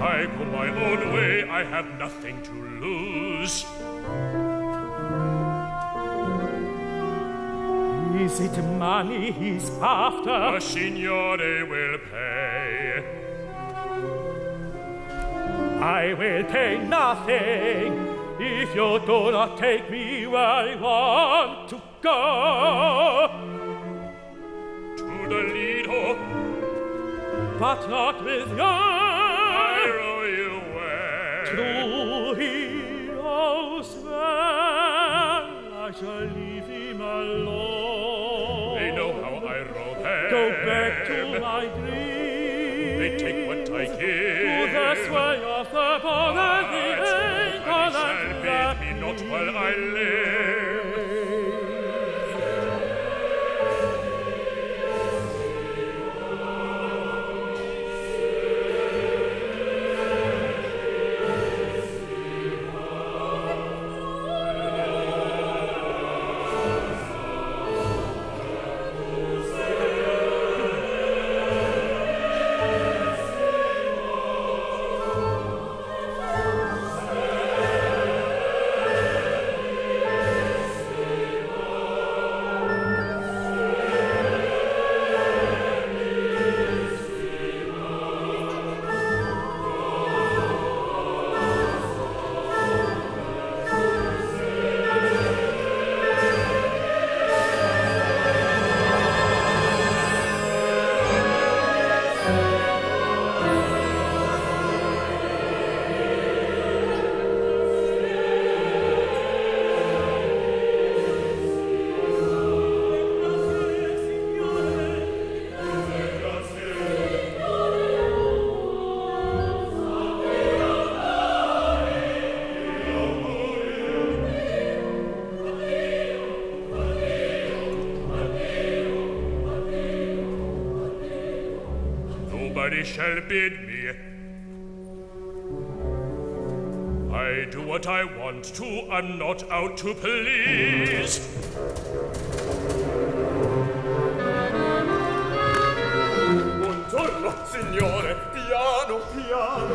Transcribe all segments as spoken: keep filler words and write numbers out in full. I go my own way, I have nothing to lose. Is it money he's after? The Signore will pay. I will pay nothing if you do not take me where I want to go. To the Lido. But not with you. Through he knows well, I shall leave him alone. They know how I roll there. Go back to my dreams. They take what I give. To the sway of the ball and the angle and grab me not while I live. Nobody shall bid me. I do what I want to, I'm not out to please. Buongiorno, signore, piano, piano.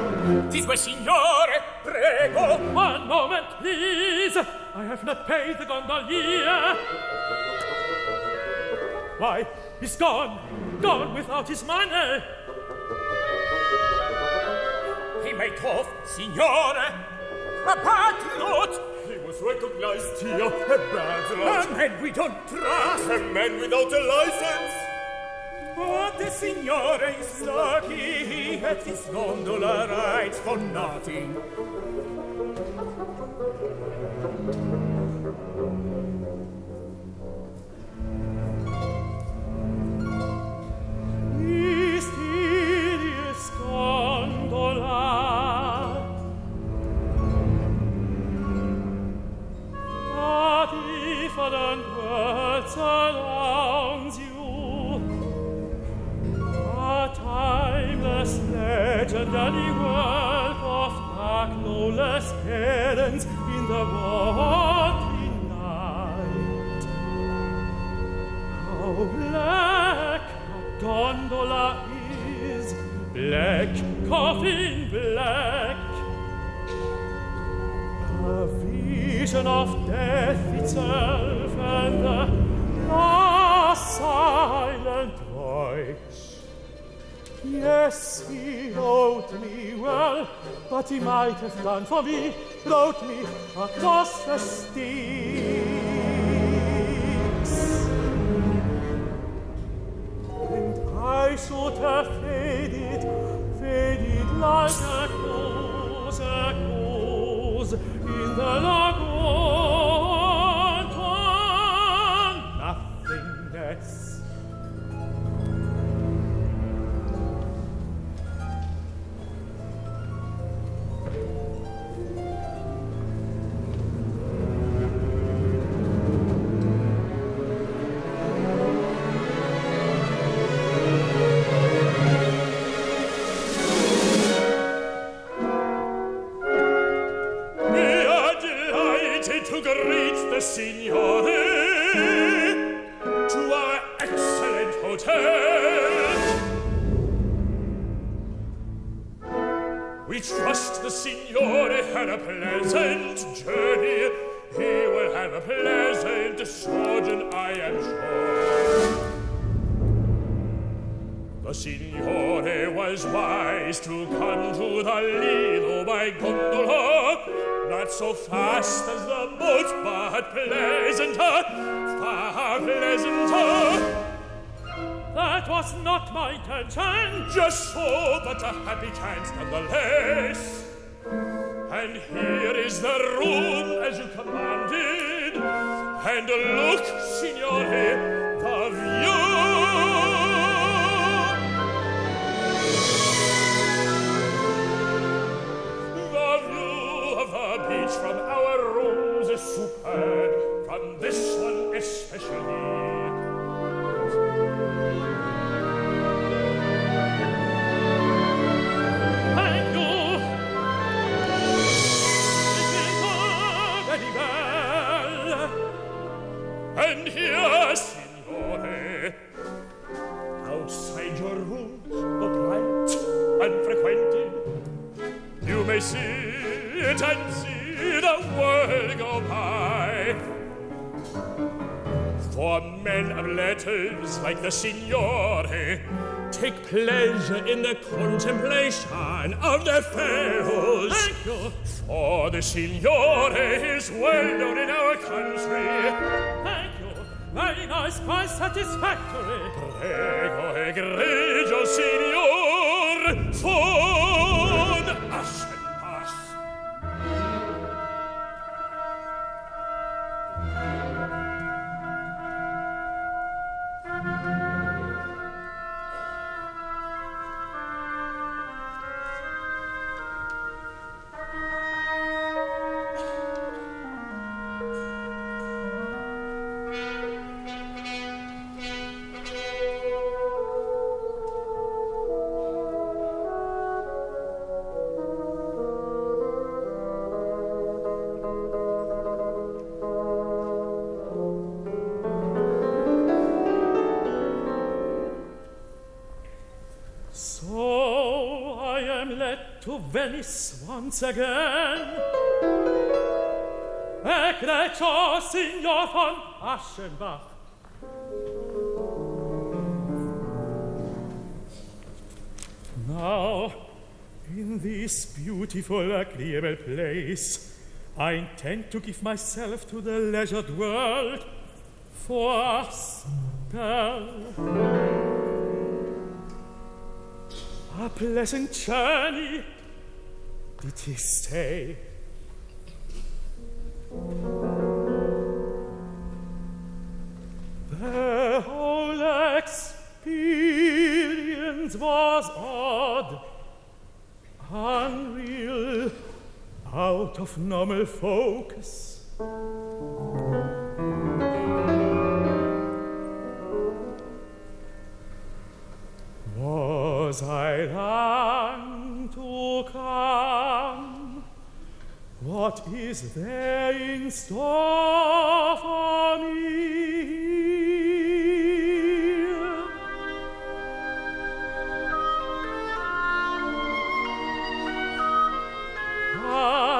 This way, signore, prego. One moment, please. I have not paid the gondolier. Why, he's gone, gone without his money. Make off, signore! A patriot! He was recognized here, a patriot! A man we don't trust! A man without a license! But the signore is lucky, he had his gondola rights for nothing. Yes, he owed me well, but he might have done for me, rowed me across the Styx. And I should have faded, faded like a cause, a cause in the lagoon to nothingness. We trust the Signore had a pleasant journey. He will have a pleasant sojourn, I am sure. The Signore was wise to come to the Lido by gondola, not so fast as the boat, but pleasanter, far pleasanter. That was not my intention. Just so, but a happy chance nonetheless. And here is the room as you commanded. And look, Signore, the view. The view of the beach from our rooms is superb, from this one especially. And here, Signore, outside your room, the bright and frequented, you may see it and see the world go by. For men of letters like the Signore take pleasure in the contemplation of the pharaohs. For the Signore is well known in our country. Very nice, quite satisfactory. Prego, egregio, Signor von Aschenbach. To Venice once again. Egregio Signor von Aschenbach. Now, in this beautiful, agreeable place, I intend to give myself to the leisured world for a spell. A pleasant journey, did he say? The whole experience was odd, unreal, out of normal focus. Was I long to come? What is there in store for me? Ah,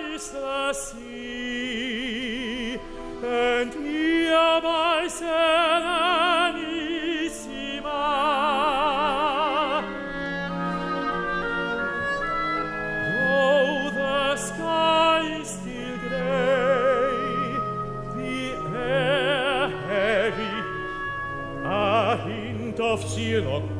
there is the sea, and nearby of zero.